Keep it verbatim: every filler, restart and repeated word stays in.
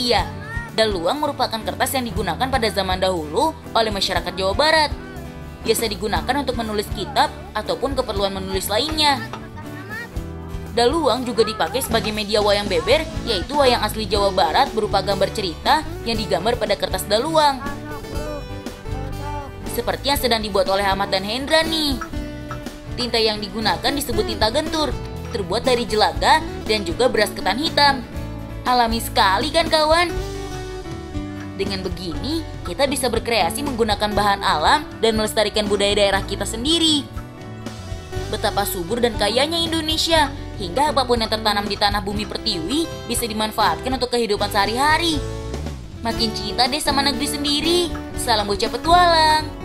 Iya, daluang merupakan kertas yang digunakan pada zaman dahulu oleh masyarakat Jawa Barat. Biasa digunakan untuk menulis kitab ataupun keperluan menulis lainnya. Daluang juga dipakai sebagai media wayang beber, yaitu wayang asli Jawa Barat berupa gambar cerita yang digambar pada kertas daluang. Seperti yang sedang dibuat oleh Ahmad dan Hendra nih. Tinta yang digunakan disebut tinta gentur, terbuat dari jelaga dan juga beras ketan hitam. Alami sekali kan kawan? Dengan begini, kita bisa berkreasi menggunakan bahan alam dan melestarikan budaya daerah kita sendiri. Betapa subur dan kayanya Indonesia, hingga apapun yang tertanam di tanah bumi pertiwi bisa dimanfaatkan untuk kehidupan sehari-hari. Makin cinta deh sama negeri sendiri. Salam Bocah Petualang.